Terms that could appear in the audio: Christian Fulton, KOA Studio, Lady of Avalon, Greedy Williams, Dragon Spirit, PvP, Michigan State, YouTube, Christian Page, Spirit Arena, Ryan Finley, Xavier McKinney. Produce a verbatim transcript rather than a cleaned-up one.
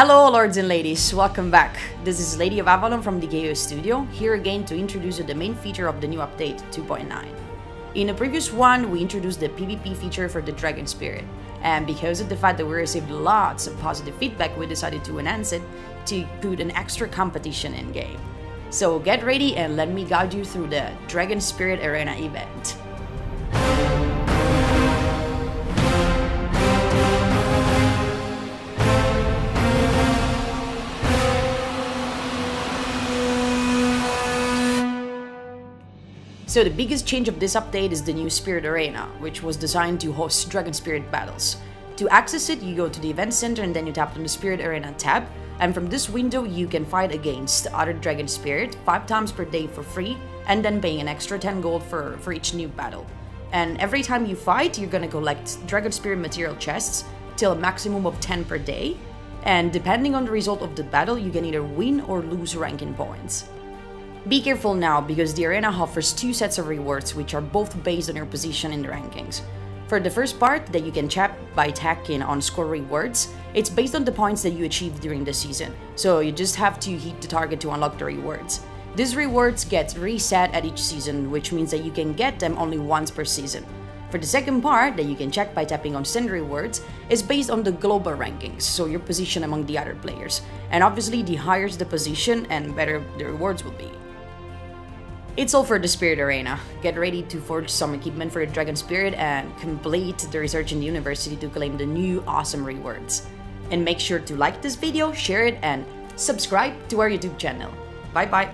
Hello lords and ladies, welcome back. This is Lady of Avalon from the K O A Studio, here again to introduce you the main feature of the new update two point nine. In the previous one, we introduced the PvP feature for the Dragon Spirit, and because of the fact that we received lots of positive feedback, we decided to enhance it to put an extra competition in game. So get ready and let me guide you through the Dragon Spirit Arena event. So the biggest change of this update is the new Spirit Arena, which was designed to host Dragon Spirit battles. To access it, you go to the event center and then you tap on the Spirit Arena tab, and from this window you can fight against other Dragon Spirit five times per day for free, and then paying an extra ten gold for, for each new battle. And every time you fight, you're gonna collect Dragon Spirit material chests till a maximum of ten per day, and depending on the result of the battle, you can either win or lose ranking points. Be careful now, because the arena offers two sets of rewards which are both based on your position in the rankings. For the first part, that you can chap by tacking on score rewards, it's based on the points that you achieve during the season, so you just have to hit the target to unlock the rewards. These rewards get reset at each season, which means that you can get them only once per season. For the second part, that you can check by tapping on send rewards, is based on the global rankings, so your position among the other players. And obviously the higher the position and better the rewards will be. It's all for the Spirit Arena. Get ready to forge some equipment for your Dragon Spirit and complete the research in the university to claim the new awesome rewards. And make sure to like this video, share it, and subscribe to our YouTube channel. Bye bye!